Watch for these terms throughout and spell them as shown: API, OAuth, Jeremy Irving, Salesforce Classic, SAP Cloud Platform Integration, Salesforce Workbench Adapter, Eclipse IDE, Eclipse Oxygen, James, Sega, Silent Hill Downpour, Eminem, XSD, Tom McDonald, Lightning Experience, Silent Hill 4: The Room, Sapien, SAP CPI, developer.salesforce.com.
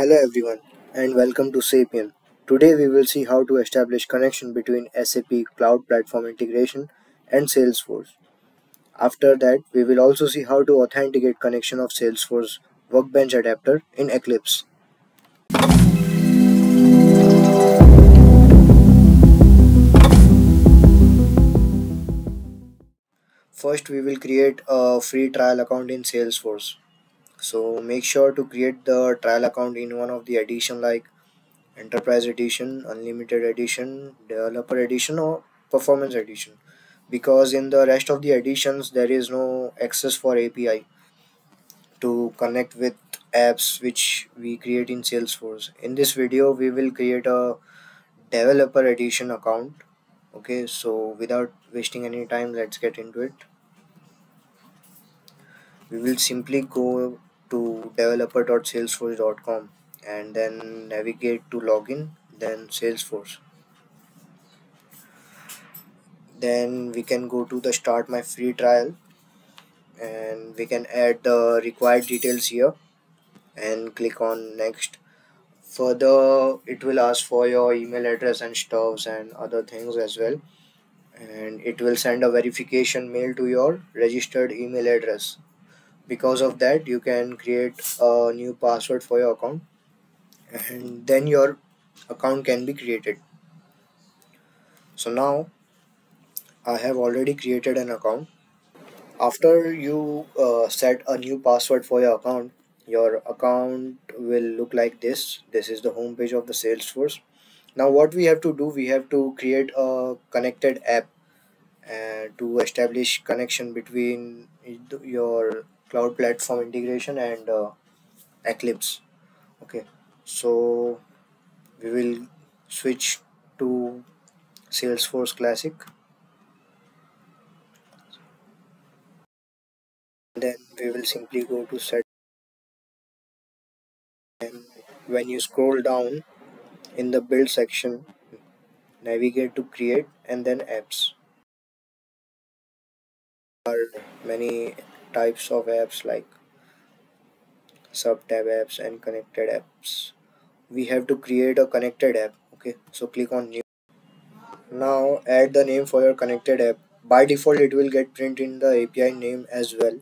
Hello everyone and welcome to Sapien. Today we will see how to establish connection between SAP Cloud Platform Integration and Salesforce. After that, we will also see how to authenticate connection of Salesforce Workbench Adapter in Eclipse. First, we will create a free trial account in Salesforce. So make sure to create the trial account in one of the edition like Enterprise Edition, Unlimited Edition, Developer Edition or Performance Edition, because in the rest of the editions there is no access for API to connect with apps which we create in Salesforce. In this video we will create a Developer Edition account. Okay, so without wasting any time, let's get into it. We will simply go to developer.salesforce.com and then navigate to login, then Salesforce. Then we can go to the start my free trial and we can add the required details here and click on next. Further, it will ask for your email address and stuffs and other things as well, and it will send a verification mail to your registered email address. Because of that, you can create a new password for your account and then your account can be created. So now I have already created an account. After you set a new password for your account will look like this. This is the home page of the Salesforce. Now what we have to do, we have to create a connected app to establish connection between your Cloud Platform Integration and Eclipse. Okay, so we will switch to Salesforce Classic. Then we will simply go to set, and when you scroll down in the build section, navigate to create and then apps. There are many types of apps like sub-tab apps and connected apps. We have to create a connected app. Okay, so click on new. Now add the name for your connected app. By default it will get printed in the API name as well.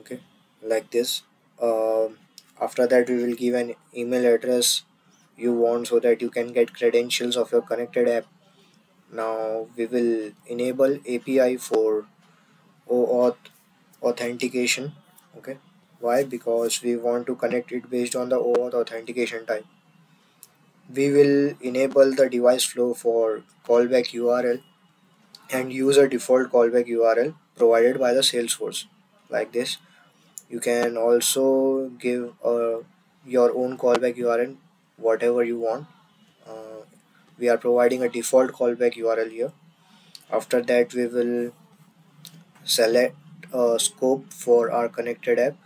Okay, like this. After that we will give an email address you want so that you can get credentials of your connected app. Now we will enable API for OAuth authentication. Okay, why? Because we want to connect it based on the OAuth authentication type. We will enable the device flow for callback URL and use a default callback URL provided by the Salesforce like this. You can also give your own callback URL whatever you want. We are providing a default callback URL here. After that we will select a scope for our connected app.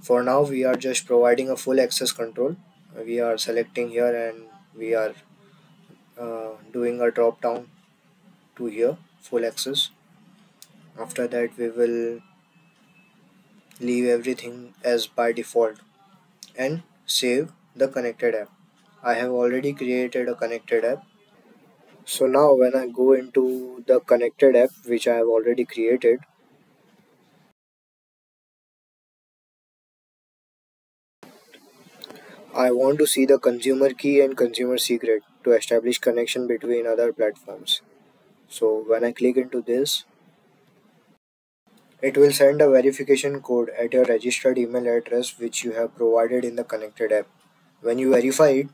For now we are just providing a full access control. We are selecting here and we are doing a drop down to here, full access. After that we will leave everything as by default and save the connected app. I have already created a connected app. So now when I go into the connected app which I have already created, I want to see the consumer key and consumer secret to establish connection between other platforms. So when I click into this, it will send a verification code at your registered email address which you have provided in the connected app. When you verify it,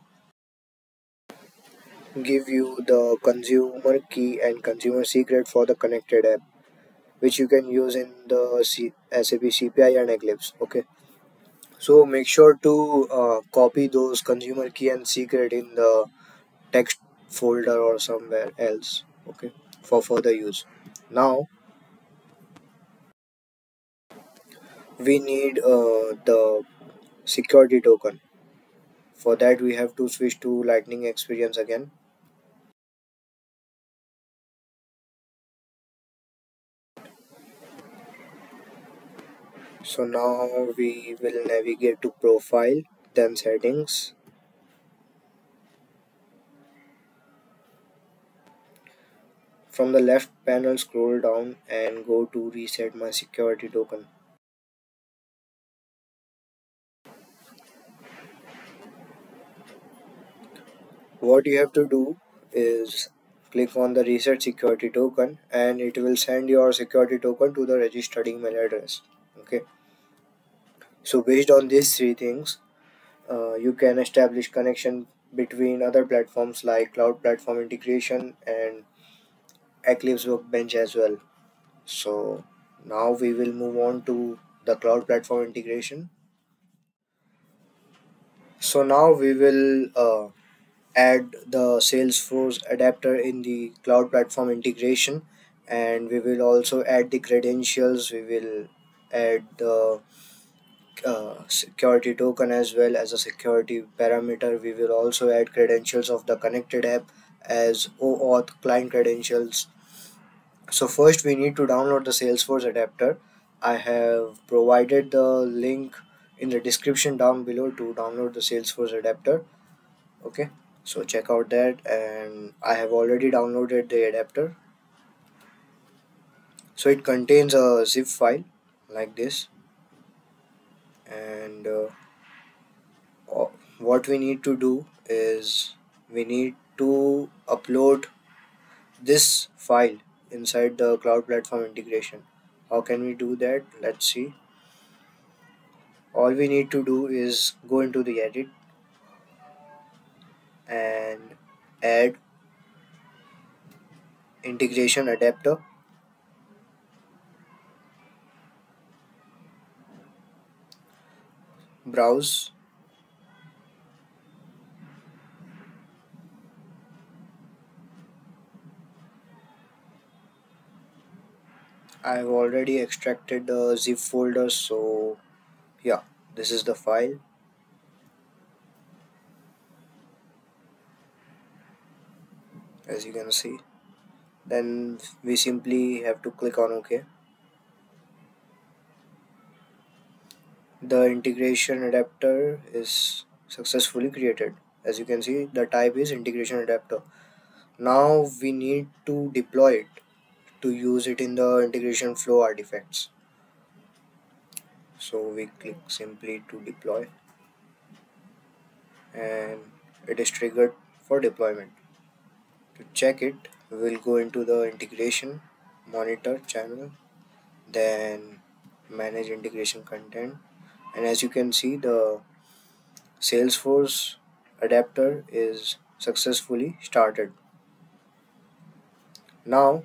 give you the consumer key and consumer secret for the connected app which you can use in the SAP CPI and Eclipse. Okay, so make sure to copy those consumer key and secret in the text folder or somewhere else, okay, for further use. Now we need the security token. For that we have to switch to Lightning Experience again. So now we will navigate to Profile, then Settings. From the left panel, scroll down and go to Reset My Security Token. What you have to do is click on the Reset Security Token and it will send your security token to the registered email address. Okay. So based on these three things, you can establish connection between other platforms like Cloud Platform Integration and Eclipse Workbench as well. So now we will move on to the Cloud Platform Integration. So now we will add the Salesforce adapter in the Cloud Platform Integration, and we will also add the credentials. We will add the security token as well as a security parameter. We will also add credentials of the connected app as OAuth client credentials. So first we need to download the Salesforce adapter. I have provided the link in the description down below to download the Salesforce adapter. Okay. So check out that, and I have already downloaded the adapter. So it contains a zip file like this, and what we need to do is we need to upload this file inside the Cloud Platform Integration. How can we do that? Let's see. All we need to do is go into the edit and add integration adapter. Browse. I have already extracted the zip folder, so yeah, this is the file. As you can see, then we simply have to click on OK. The integration adapter is successfully created. As you can see, the type is integration adapter. Now we need to deploy it to use it in the integration flow artifacts. So we click simply to deploy, and it is triggered for deployment. To check it, we will go into the integration monitor channel, then manage integration content, and as you can see, the Salesforce adapter is successfully started. Now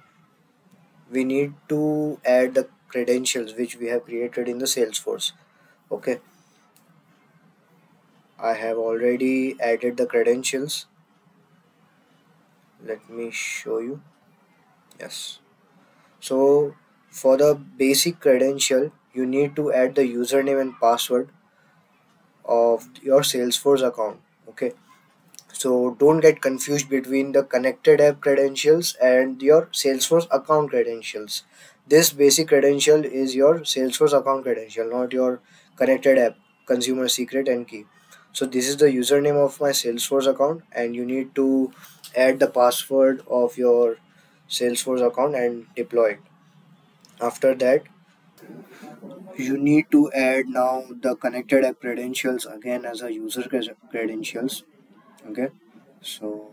we need to add the credentials which we have created in the Salesforce. Okay, I have already added the credentials. Let me show you. Yes. So for the basic credential, you need to add the username and password of your Salesforce account. Okay. So don't get confused between the connected app credentials and your Salesforce account credentials. This basic credential is your Salesforce account credential, not your connected app consumer secret and key. So this is the username of my Salesforce account, and you need to add the password of your Salesforce account and deploy it. After that, you need to add now the connected app credentials again as a user credentials. Okay, so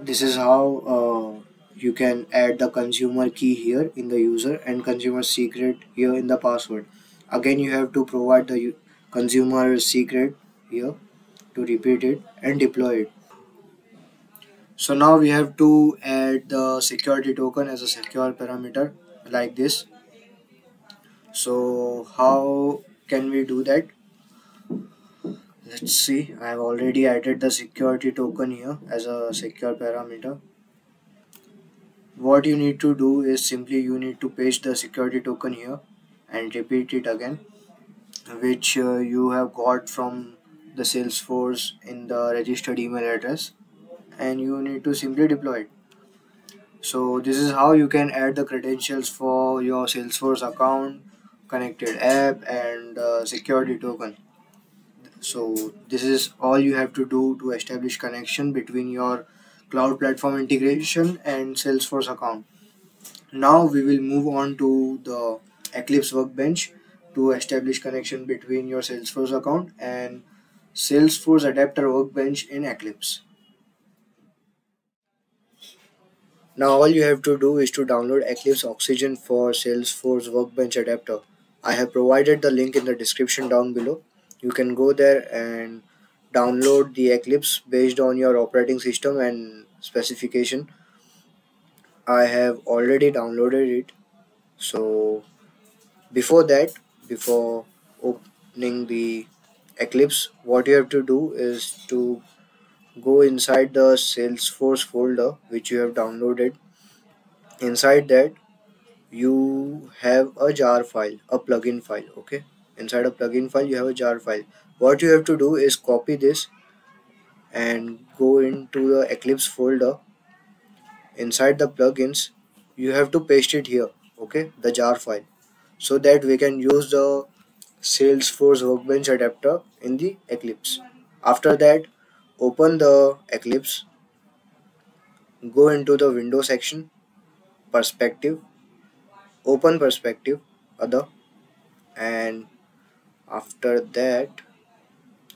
this is how you can add the consumer key here in the user and consumer secret here in the password. Again, you have to provide the consumer secret here to repeat it and deploy it. So now we have to add the security token as a secure parameter like this. So how can we do that? Let's see. I have already added the security token here as a secure parameter. What you need to do is simply you need to paste the security token here and repeat it again, which you have got from the Salesforce in the registered email address, and you need to simply deploy it. So this is how you can add the credentials for your Salesforce account, connected app, and security token. So this is all you have to do to establish connection between your Cloud Platform Integration and Salesforce account. Now we will move on to the Eclipse Workbench to establish connection between your Salesforce account and Salesforce Adapter Workbench in Eclipse. Now all you have to do is to download Eclipse Oxygen for Salesforce Workbench Adapter. I have provided the link in the description down below. You can go there and download the Eclipse based on your operating system and specification. I have already downloaded it. So before opening the Eclipse, what you have to do is to go inside the Salesforce folder which you have downloaded. Inside that you have a jar file, a plugin file. Okay, inside a plugin file you have a jar file. What you have to do is copy this and go into the Eclipse folder. Inside the plugins you have to paste it here, okay, the jar file, so that we can use the Salesforce Workbench adapter in the Eclipse. After that, open the Eclipse, go into the window section, perspective, open perspective other, and after that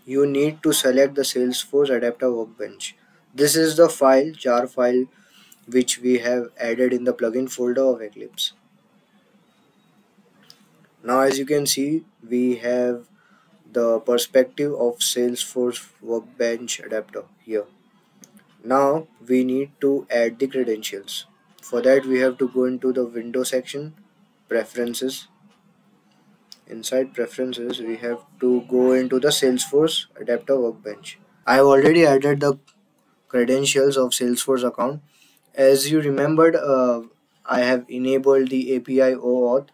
you need to select the Salesforce adapter workbench. This is the file, jar file, which we have added in the plugin folder of Eclipse. Now as you can see, we have the perspective of Salesforce Workbench adapter here. Now we need to add the credentials. For that we have to go into the window section, preferences. Inside preferences we have to go into the Salesforce adapter workbench. I have already added the credentials of Salesforce account. As you remembered, I have enabled the API OAuth.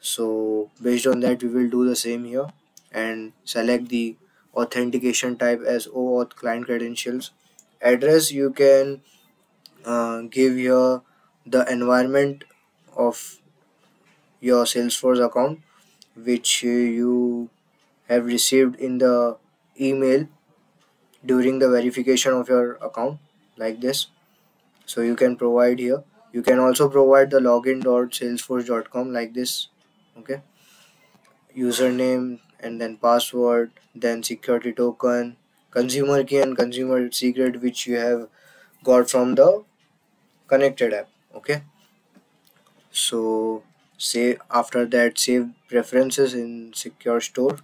So based on that we will do the same here and select the authentication type as OAuth client credentials. Address you can give here the environment of your Salesforce account which you have received in the email during the verification of your account, like this. So you can provide here. You can also provide the login.salesforce.com like this, okay. Username and then password, then security token, consumer key and consumer secret which you have got from the connected app, okay. So say after that save preferences in secure store,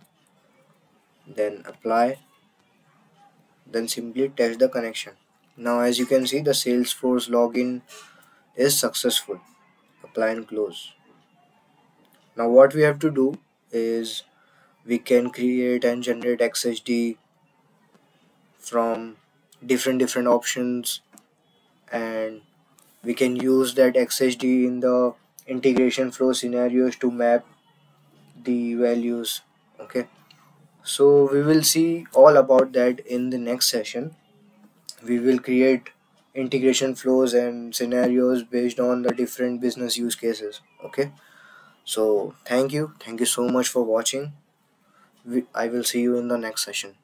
then apply, then simply test the connection. Now as you can see, the Salesforce login is successful. Apply and close. Now what we have to do is we can create and generate XSD from different options, and we can use that XSD in the integration flow scenarios to map the values, okay. So we will see all about that in the next session. We will create integration flows and scenarios based on the different business use cases, okay. So thank you so much for watching. I will see you in the next session.